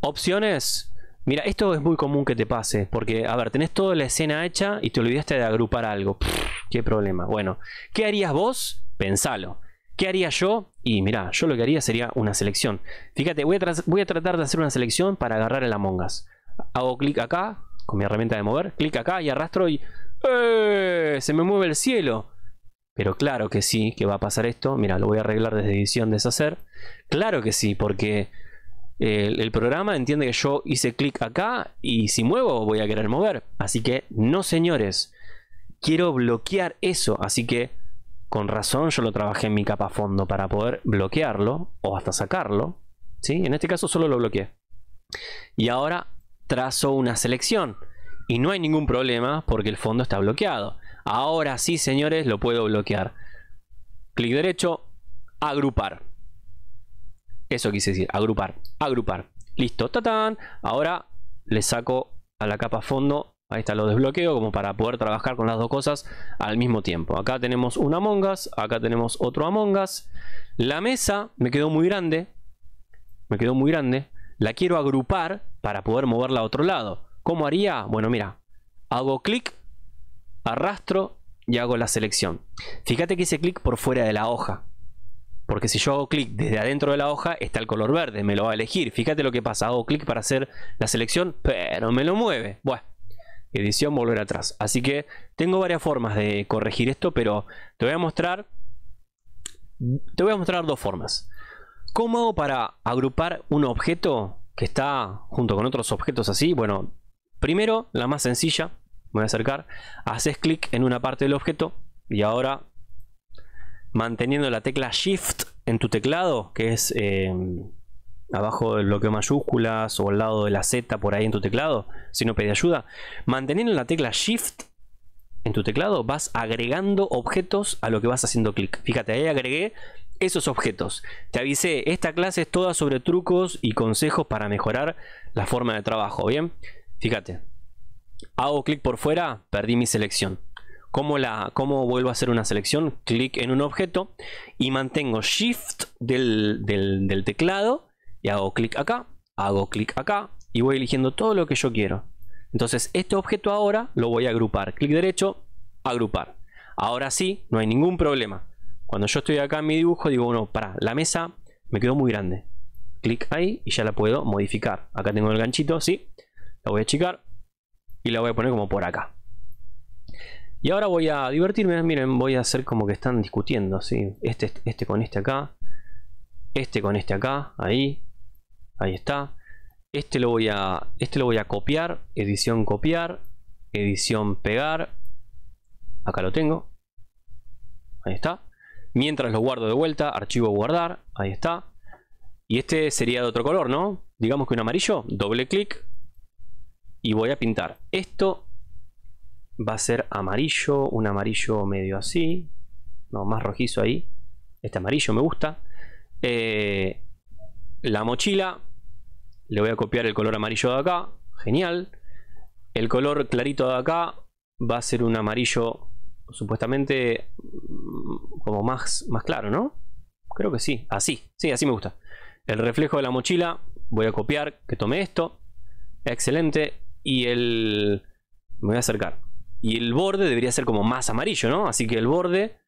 Opciones. Mira, esto es muy común que te pase, porque, a ver, tenés toda la escena hecha y te olvidaste de agrupar algo. Pff, qué problema. Bueno, ¿qué harías vos? Pensalo. ¿Qué haría yo? Y mirá, yo lo que haría sería una selección. Fíjate, voy a, voy a tratar de hacer una selección para agarrar el Among Us. Hago clic acá, con mi herramienta de mover, clic acá y arrastro y... ¡Eh! Se me mueve el cielo. Pero claro que sí, que va a pasar esto. Mira, lo voy a arreglar desde edición, deshacer. Claro que sí, porque... El, el programa entiende que yo hice clic acá y si muevo voy a querer mover. Así que no, señores, quiero bloquear eso. Así que con razón yo lo trabajé en mi capa fondo para poder bloquearlo o hasta sacarlo, ¿sí? En este caso solo lo bloqueé. Y ahora trazo una selección y no hay ningún problema porque el fondo está bloqueado. Ahora sí, señores, lo puedo bloquear. Clic derecho, agrupar. Eso quise decir, agrupar, agrupar. Listo, tatán. Ahora le saco a la capa fondo. Ahí está, lo desbloqueo como para poder trabajar con las dos cosas al mismo tiempo. Acá tenemos un Among Us, acá tenemos otro Among Us. La mesa me quedó muy grande. Me quedó muy grande. La quiero agrupar para poder moverla a otro lado. ¿Cómo haría? Bueno, mira. Hago clic, arrastro y hago la selección. Fíjate que hice clic por fuera de la hoja. Porque si yo hago clic desde adentro de la hoja, está el color verde, me lo va a elegir. Fíjate lo que pasa, hago clic para hacer la selección, pero me lo mueve. Bueno, edición, volver atrás. Así que tengo varias formas de corregir esto, pero te voy a mostrar, te voy a mostrar dos formas. ¿Cómo hago para agrupar un objeto que está junto con otros objetos así? Bueno, primero, la más sencilla, me voy a acercar, haces clic en una parte del objeto y ahora... Manteniendo la tecla Shift en tu teclado, que es eh, abajo del bloqueo mayúsculas o al lado de la Z por ahí en tu teclado, si no pedí ayuda. Manteniendo la tecla Shift en tu teclado vas agregando objetos a lo que vas haciendo clic. Fíjate, ahí agregué esos objetos. Te avisé, esta clase es toda sobre trucos y consejos para mejorar la forma de trabajo, ¿bien? Fíjate, hago clic por fuera, perdí mi selección. ¿Cómo, la, ¿Cómo vuelvo a hacer una selección? Clic en un objeto y mantengo Shift del, del, del teclado y hago clic acá, hago clic acá y voy eligiendo todo lo que yo quiero. Entonces este objeto ahora lo voy a agrupar. Clic derecho, agrupar. Ahora sí, no hay ningún problema. Cuando yo estoy acá en mi dibujo digo, bueno, para, la mesa me quedó muy grande. Clic ahí y ya la puedo modificar. Acá tengo el ganchito, sí. La voy a achicar y la voy a poner como por acá. Y ahora voy a divertirme. Miren, voy a hacer como que están discutiendo, ¿sí? Este, este con este acá. Este con este acá. Ahí. Ahí está. Este lo voy a, este lo voy a copiar. Edición copiar. Edición pegar. Acá lo tengo. Ahí está. Mientras lo guardo de vuelta. Archivo guardar. Ahí está. Y este sería de otro color, ¿no? Digamos que un amarillo. Doble clic. Y voy a pintar. Esto va a ser amarillo. Un amarillo medio así. No, más rojizo ahí. Este amarillo me gusta. Eh, la mochila. Le voy a copiar el color amarillo de acá. Genial. El color clarito de acá va a ser un amarillo supuestamente como más, más claro, ¿no? Creo que sí. Así. Sí, así me gusta. El reflejo de la mochila. Voy a copiar. Que tome esto. Excelente. Y el... Me voy a acercar. Y el borde debería ser como más amarillo, ¿no? Así que el borde...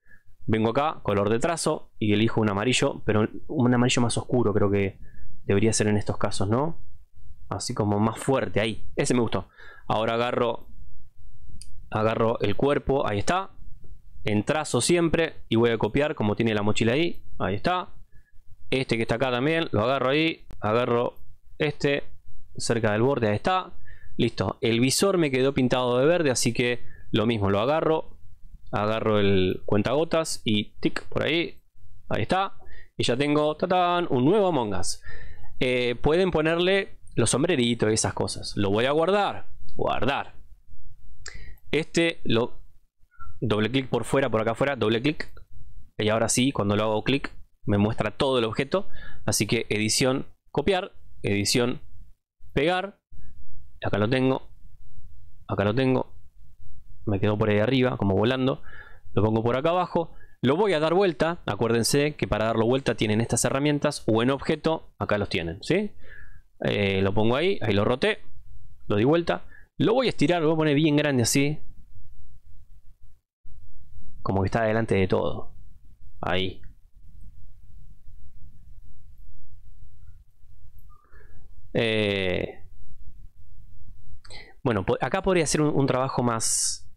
Vengo acá, color de trazo. Y elijo un amarillo. Pero un amarillo más oscuro creo que debería ser en estos casos, ¿no? Así como más fuerte. Ahí. Ese me gustó. Ahora agarro... Agarro el cuerpo. Ahí está. En trazo siempre. Y voy a copiar como tiene la mochila ahí. Ahí está. Este que está acá también. Lo agarro ahí. Agarro este. Cerca del borde. Ahí está. Listo. El visor me quedó pintado de verde. Así que lo mismo. Lo agarro. Agarro el cuentagotas. Y tic. Por ahí. Ahí está. Y ya tengo. ¡Tatán! Un nuevo Among Us. Eh, pueden ponerle los sombreritos y esas cosas. Lo voy a guardar. Guardar. Este lo... Doble clic por fuera. Por acá afuera. Doble clic. Y ahora sí. Cuando lo hago clic. Me muestra todo el objeto. Así que edición. Copiar. Edición. Pegar. Acá lo tengo. Acá lo tengo. Me quedó por ahí arriba, como volando. Lo pongo por acá abajo. Lo voy a dar vuelta. Acuérdense que para darlo vuelta tienen estas herramientas. O en objeto. Acá los tienen, ¿sí? Eh, lo pongo ahí. Ahí lo roté. Lo di vuelta. Lo voy a estirar. Lo voy a poner bien grande así. Como que está delante de todo. Ahí. Eh... Bueno, acá podría hacer un, un trabajo más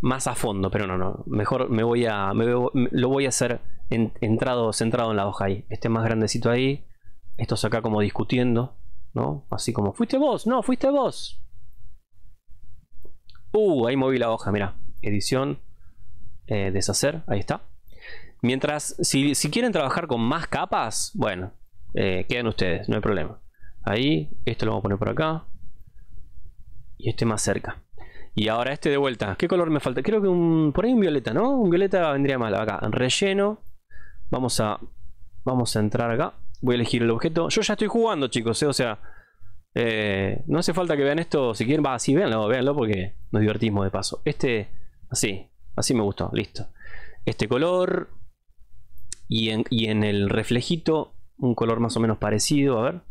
más a fondo, pero no, no. Mejor me voy a me, lo voy a hacer en, entrado, centrado en la hoja ahí. Este más grandecito ahí. Estos acá como discutiendo, ¿no? Así como, fuiste vos, no, fuiste vos. Uh, ahí moví la hoja, mirá. Edición, eh, deshacer, ahí está. Mientras, si, si quieren trabajar con más capas, bueno, eh, quedan ustedes, no hay problema. Ahí, esto lo vamos a poner por acá. Y este más cerca. Y ahora este de vuelta. ¿Qué color me falta? Creo que un, por ahí un violeta, ¿no? Un violeta vendría mal. Acá, relleno. Vamos a, vamos a entrar acá. Voy a elegir el objeto. Yo ya estoy jugando, chicos, ¿eh? O sea, eh, no hace falta que vean esto. Si quieren, va así, véanlo, véanlo porque nos divertimos de paso. Este, así. Así me gustó, listo. Este color. Y en, y en el reflejito, un color más o menos parecido. A ver.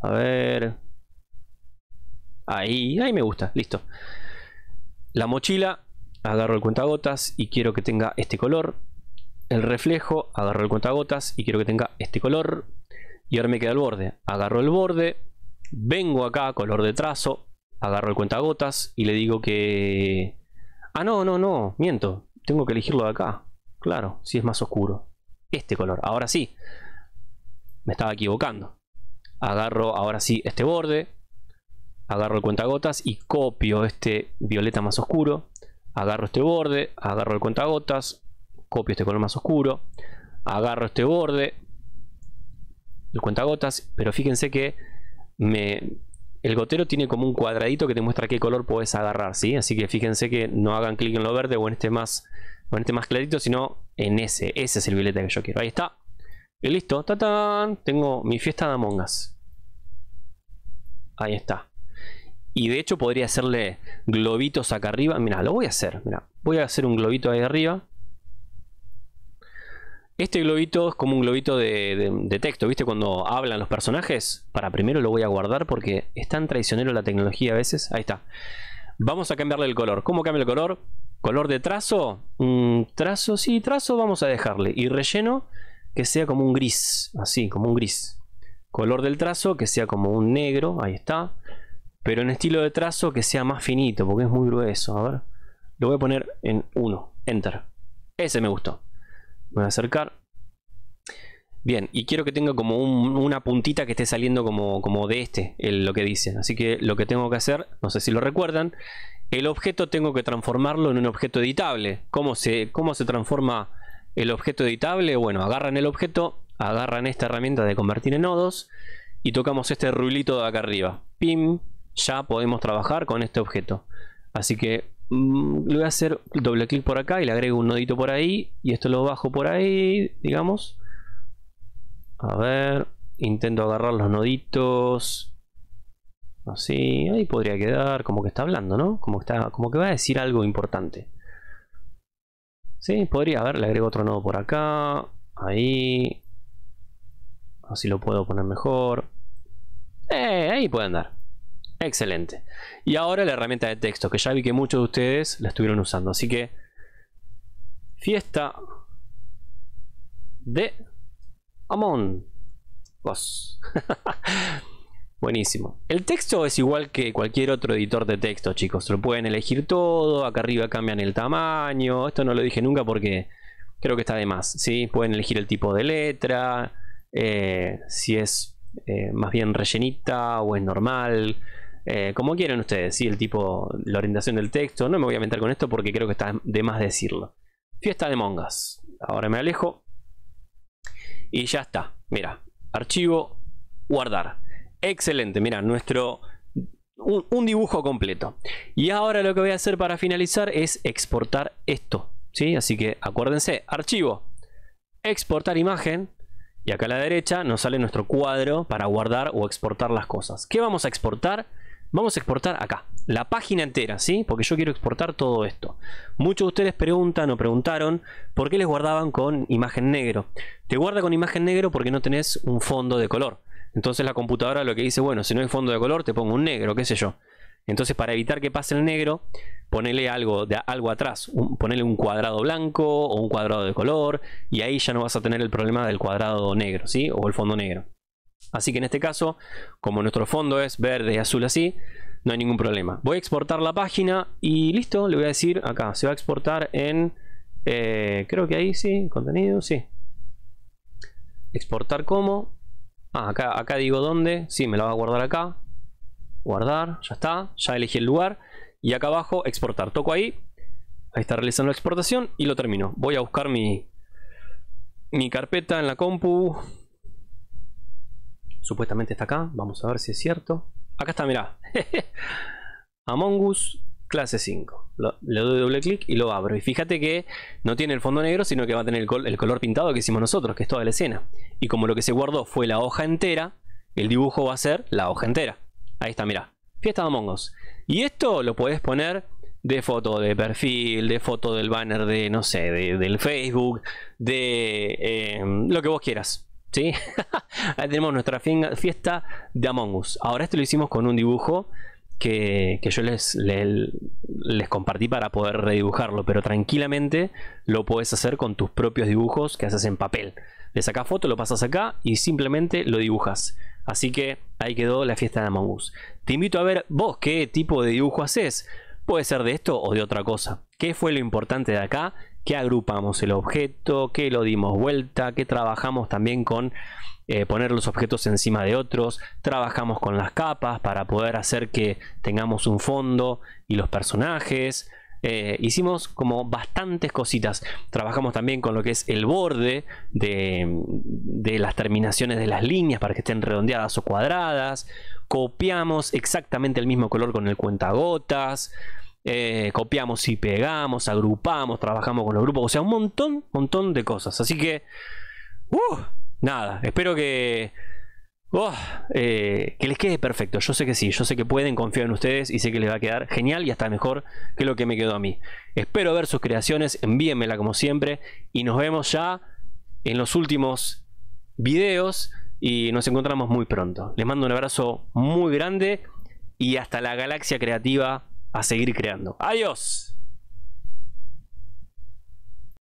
A ver. Ahí, ahí me gusta, listo. La mochila, agarro el cuentagotas y quiero que tenga este color. El reflejo, agarro el cuentagotas y quiero que tenga este color. Y ahora me queda el borde. Agarro el borde, vengo acá, color de trazo, agarro el cuentagotas y le digo que... Ah, no, no, no, miento. Tengo que elegirlo de acá. Claro, si es más oscuro. Este color, ahora sí. Me estaba equivocando. Agarro ahora sí este borde, agarro el cuentagotas y copio este violeta más oscuro, agarro este borde, agarro el cuentagotas, copio este color más oscuro, agarro este borde, el cuentagotas, pero fíjense que me, el gotero tiene como un cuadradito que te muestra qué color puedes agarrar, ¿sí? Así que fíjense que no hagan clic en lo verde o en este más, o en este más clarito, sino en ese, ese es el violeta que yo quiero, ahí está. Y listo, tatán, tengo mi fiesta de Among Us. Ahí está. Y de hecho podría hacerle globitos acá arriba. Mirá, lo voy a hacer. Mirá, voy a hacer un globito ahí arriba. Este globito es como un globito de, de, de texto, ¿viste? Cuando hablan los personajes. Para primero lo voy a guardar porque es tan traicionero la tecnología a veces. Ahí está. Vamos a cambiarle el color. ¿Cómo cambia el color? ¿Color de trazo? Mm, trazo, sí, trazo vamos a dejarle. Y relleno que sea como un gris. Así, como un gris. Color del trazo que sea como un negro. Ahí está. Pero en estilo de trazo que sea más finito porque es muy grueso. A ver. Lo voy a poner en uno. Enter. Ese me gustó. Me voy a acercar. Bien, y quiero que tenga como un, una puntita que esté saliendo como, como de este, el, lo que dicen. Así que lo que tengo que hacer, no sé si lo recuerdan, el objeto tengo que transformarlo en un objeto editable. ¿Cómo se, cómo se transforma el objeto editable? Bueno, agarran el objeto, agarran esta herramienta de convertir en nodos y tocamos este rulito de acá arriba. Pim, ya podemos trabajar con este objeto. Así que le voy a hacer doble clic por acá y le agrego un nodito por ahí y esto lo bajo por ahí, digamos. A ver, intento agarrar los noditos así, ahí podría quedar como que está hablando, ¿no? Como que está, como que va a decir algo importante. Sí, podría, a ver, le agrego otro nodo por acá, ahí, así lo puedo poner mejor. Eh, ahí puede andar. Excelente. Y ahora la herramienta de texto, que ya vi que muchos de ustedes la estuvieron usando. Así que fiesta de Among Us. Buenísimo. El texto es igual que cualquier otro editor de texto, chicos. Lo pueden elegir todo. Acá arriba cambian el tamaño. Esto no lo dije nunca porque creo que está de más, ¿sí? Pueden elegir el tipo de letra, eh, si es eh, más bien rellenita o es normal. Eh, como quieran ustedes, ¿sí? El tipo, la orientación del texto. No me voy a meter con esto porque creo que está de más decirlo. Fiesta de Among Us. Ahora me alejo. Y ya está. Mira, archivo, guardar. Excelente. Mira, nuestro un, un dibujo completo. Y ahora lo que voy a hacer para finalizar es exportar esto, ¿sí? Así que acuérdense, archivo, exportar imagen. Y acá a la derecha nos sale nuestro cuadro para guardar o exportar las cosas. ¿Qué vamos a exportar? Vamos a exportar acá, la página entera, ¿sí? Porque yo quiero exportar todo esto. Muchos de ustedes preguntan o preguntaron por qué les guardaban con imagen negro. Te guarda con imagen negro porque no tenés un fondo de color. Entonces la computadora lo que dice, bueno, si no hay fondo de color te pongo un negro, qué sé yo. Entonces para evitar que pase el negro, ponele algo, de, algo atrás. Un, ponele un cuadrado blanco o un cuadrado de color. Y ahí ya no vas a tener el problema del cuadrado negro, ¿sí? O el fondo negro. Así que en este caso, como nuestro fondo es verde y azul así, no hay ningún problema. Voy a exportar la página y listo, le voy a decir acá, se va a exportar en, eh, creo que ahí sí, contenido, sí. Exportar como, ah, acá, acá digo dónde, sí, me la va a guardar acá. Guardar, ya está, ya elegí el lugar. Y acá abajo, exportar, toco ahí, ahí está realizando la exportación y lo termino. Voy a buscar mi, mi carpeta en la compu. Supuestamente está acá, vamos a ver si es cierto. Acá está, mirá. Among Us clase cinco. Lo, le doy doble clic y lo abro. Y fíjate que no tiene el fondo negro, sino que va a tener el, col el color pintado que hicimos nosotros, que es toda la escena. Y como lo que se guardó fue la hoja entera, el dibujo va a ser la hoja entera. Ahí está, mirá. Fiesta de Among Us. Y esto lo podés poner de foto de perfil, de foto del banner de, no sé, de, del Facebook, de eh, lo que vos quieras. ¿Sí? Ahí tenemos nuestra fiesta de Among Us. Ahora esto lo hicimos con un dibujo que, que yo les, les, les compartí para poder redibujarlo, pero tranquilamente lo puedes hacer con tus propios dibujos que haces en papel. Le sacas foto, lo pasas acá y simplemente lo dibujas. Así que ahí quedó la fiesta de Among Us. Te invito a ver vos qué tipo de dibujo haces. Puede ser de esto o de otra cosa. ¿Qué fue lo importante de acá? Que agrupamos el objeto, que lo dimos vuelta, que trabajamos también con eh, poner los objetos encima de otros, trabajamos con las capas para poder hacer que tengamos un fondo y los personajes. Eh, hicimos como bastantes cositas. Trabajamos también con lo que es el borde de, de las terminaciones de las líneas para que estén redondeadas o cuadradas. Copiamos exactamente el mismo color con el cuentagotas. Eh, copiamos y pegamos, agrupamos, trabajamos con los grupos, o sea, un montón, montón de cosas. Así que, uh, nada, espero que Oh, eh, que les quede perfecto. Yo sé que sí, yo sé que pueden, confío en ustedes y sé que les va a quedar genial y hasta mejor que lo que me quedó a mí. Espero ver sus creaciones, envíenmela como siempre y nos vemos ya en los últimos videos y nos encontramos muy pronto. Les mando un abrazo muy grande y hasta la galaxia creativa a seguir creando. ¡Adiós!